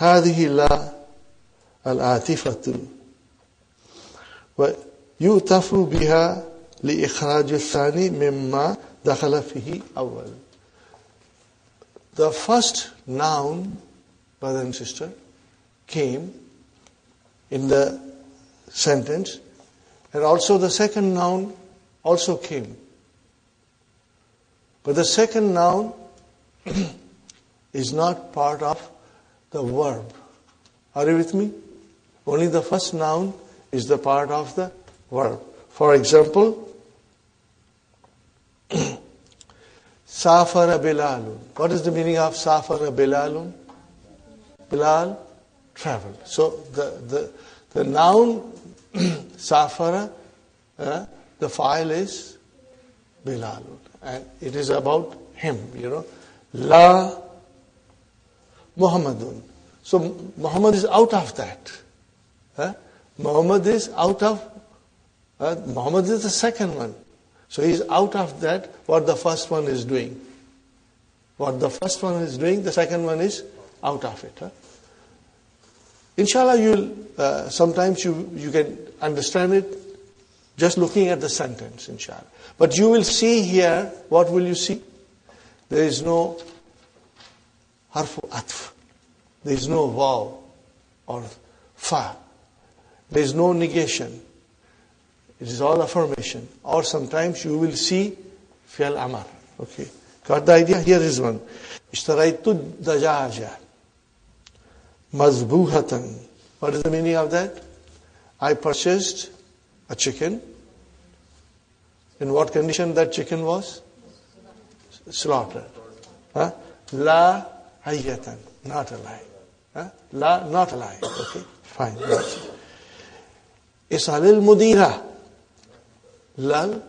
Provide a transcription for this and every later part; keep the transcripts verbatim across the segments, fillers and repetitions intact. هذه لا العاطفة ويؤتف بها لإخراج الثاني مما دخل فيه أول. The first noun, brother and sister, came in the sentence, and also the second noun also came. But the second noun is not part of the verb. Are you with me? Only the first noun is the part of the verb. For example, Safara Bilalun. What is the meaning of Safara Bilalun? Bilal, travel. So the, the, the noun Safara, uh, the file is Bilalun. And it is about him, you know. La Muhammadun. So Muhammad is out of that. Huh? Muhammad is out of, uh, Muhammad is the second one. So he is out of that what the first one is doing. What the first one is doing, the second one is out of it. Huh? Inshallah, you'll, uh, sometimes you, you can understand it just looking at the sentence, inshallah. But you will see here, what will you see? There is no harfu atf. There is no vaw or fa. There is no negation. It is all affirmation. Or sometimes you will see fi'al amar. Okay. Got the idea? Here is one. Ishtaraitu dajaja mazbuhatan. What is the meaning of that? I purchased a chicken. In what condition that chicken was? Slaughtered. Huh? La hayyatan. Not alive. Huh? La, not alive. Okay. Fine. Isalil mudira. Lal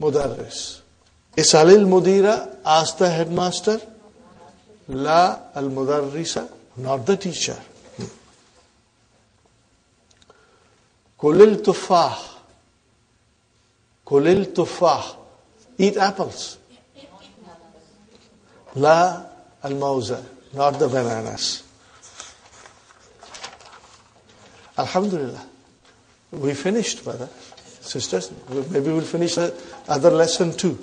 Mudarris. Isalil Mudira, ask the headmaster. La al Mudarrisa, not the teacher. Kulil Tufah. Kulil Tufah. Eat apples. La al Mauza, not the bananas. Alhamdulillah. We finished, brother. Sisters, maybe we'll finish the other lesson too.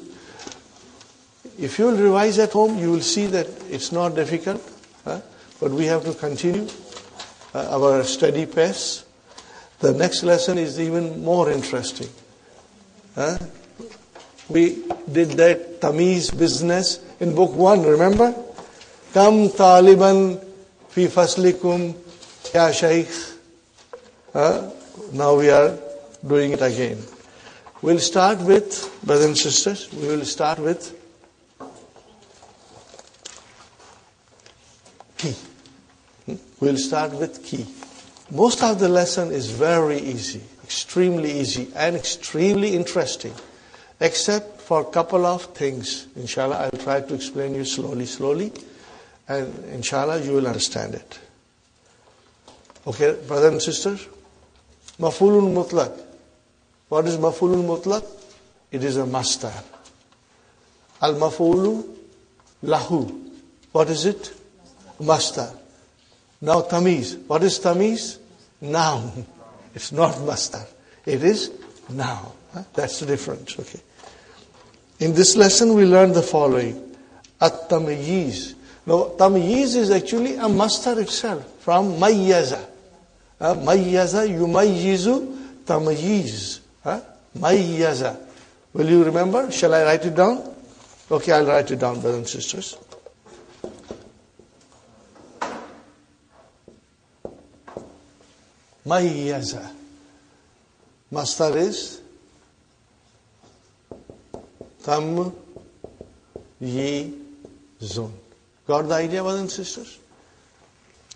If you'll revise at home, you will see that it's not difficult, huh? But we have to continue uh, our steady pace. The next lesson is even more interesting. Huh? We did that tamiz business in book one, remember? Kam taliban fi faslikum ya shaykh. Now we are doing it again. We'll start with, brothers and sisters, we will start with key. We'll start with key. Most of the lesson is very easy, extremely easy and extremely interesting, except for a couple of things. Inshallah, I'll try to explain you slowly, slowly, and inshallah you will understand it. Okay, brothers and sisters? Mafulun mutlaq. What is mafulun mutlaq? It is a master. Al-mafulu lahu. What is it? Master. Now tamiz. What is tamiz? Noun. It's not master. It is noun. That's the difference. Okay. In this lesson we learn the following. At-tamiyiz. Now tamiyiz is actually a master itself. From mayyaza. Uh, mayyaza yumayyizu tamayyiz. Huh? Mayyaza. Will you remember? Shall I write it down? Okay, I'll write it down, brothers and sisters. Mayyaza. Masdar is tamayyizun. Got the idea, brothers and sisters?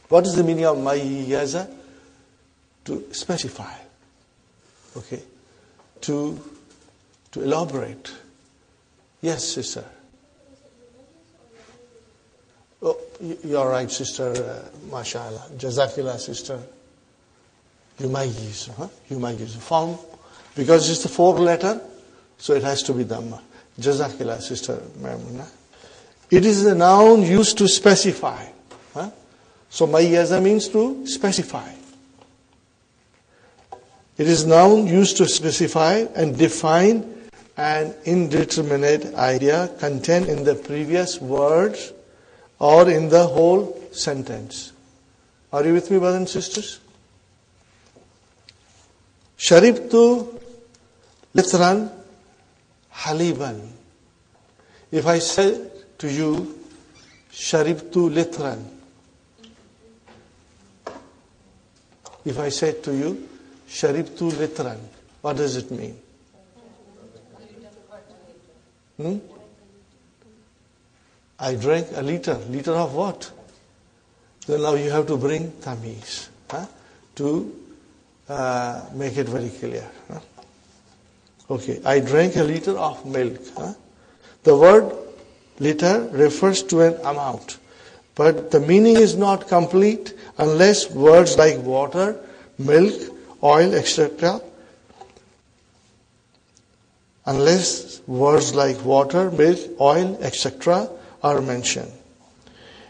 What is the meaning of mayyaza? To specify. Okay. To to elaborate. Yes, sister. Oh, you're right, sister. Uh, mashallah. Jazakillah, sister. Yumayyiz. Huh? Yumayyiz. Form. Because it's the fourth letter, so it has to be Dhamma. Jazakillah, sister. It is a noun used to specify. Huh? So mayyaza means to specify. It is noun used to specify and define an indeterminate idea contained in the previous words or in the whole sentence. Are you with me, brothers and sisters? Sharibtu litran haliban. If I say to you, Sharibtu litran. If I say to you, Sharibtu litran, what does it mean? Hmm? I drank a liter. Liter of what? Then now you have to bring tamiz huh? to uh, make it very clear. Huh? Okay, I drank a liter of milk. Huh? The word liter refers to an amount, but the meaning is not complete unless words like water, milk, oil, et cetera. Unless words like water, milk, oil, et cetera are mentioned.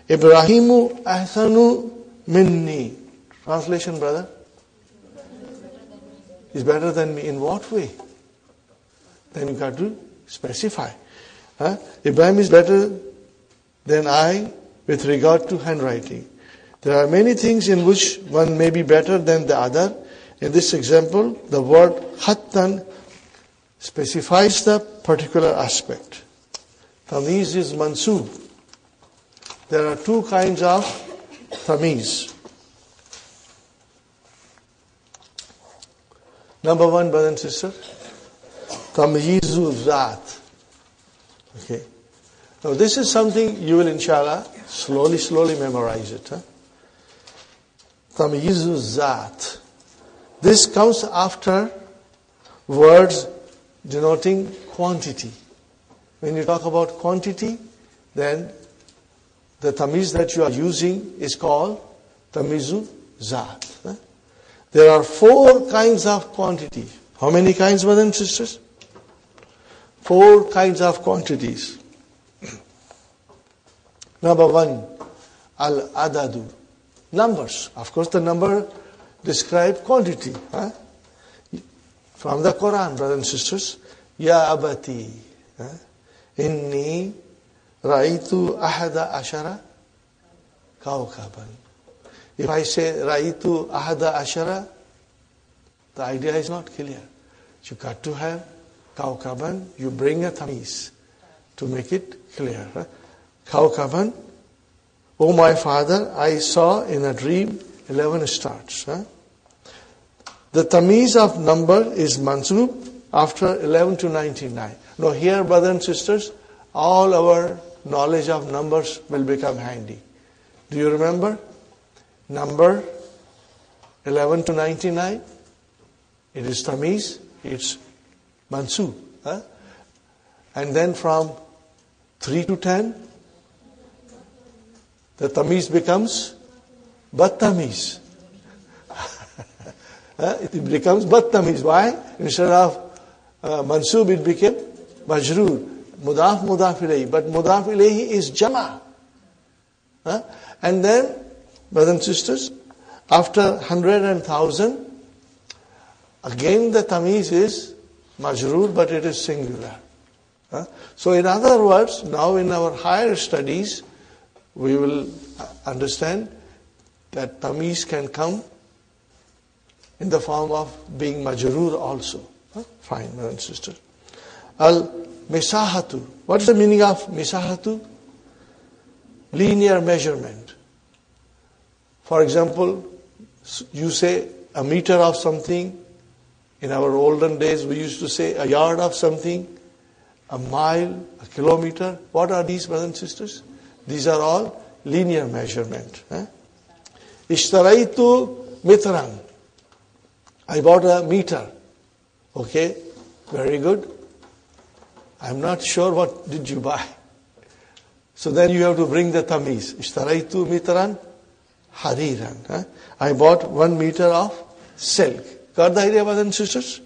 Ibrahimu ahsanu minni. Translation, brother? Is better than me. In what way? Then you got to specify. Huh? Ibrahim is better than I with regard to handwriting. There are many things in which one may be better than the other. In this example, the word hattan specifies the particular aspect. Tamiz is mansub. There are two kinds of tamiz. Number one, brother and sister, tamyizu zaat. Okay. Now this is something you will, inshallah, slowly, slowly memorize it. Huh? Tamyizu zaat. This comes after words denoting quantity. When you talk about quantity, then the tamiz that you are using is called tamizu zaat. Huh? There are four kinds of quantity. How many kinds, brothers and sisters? Four kinds of quantities. Number one, al-adadu. Numbers. Of course, the number describes quantity. Huh? From the Quran, brothers and sisters. Ya abati. Huh? Inni raitu ahada ashara kawkaban. If I say raitu ahada ashara, the idea is not clear. You got to have Kaukaban, you bring a tamiz to make it clear. Kaukaban, O my father, I saw in a dream eleven stars. The tamiz of number is mansub after eleven to ninety-nine. Now here, brothers and sisters, all our knowledge of numbers will become handy. Do you remember? Number eleven to ninety-nine, it is tamiz, it's mansub. Huh? And then from three to ten, the tamiz becomes bat-tamiz. Huh? It becomes bat-tamiz. Why? Instead of uh, mansub, it became majroor. Mudaf, mudaf ilayhi. But mudaf ilayhi is jama. Huh? And then, brothers and sisters, after one hundred and one thousand, again the tamiz is majroor, but it is singular. Huh? So in other words, now in our higher studies, we will understand that tamiz can come in the form of being majroor also. Huh? Fine, brother and sister. Al-misahatu. What is the meaning of misahatu? Linear measurement. For example, you say a meter of something. In our olden days, we used to say a yard of something, a mile, a kilometer. What are these, brothers and sisters? These are all linear measurement. Ishtaraitu mitran. I bought a meter. Okay, very good. I'm not sure what did you buy. So then you have to bring the tamiz. Ishtaraitu mitran hariran. I bought one meter of silk. Got the idea, brothers and sisters?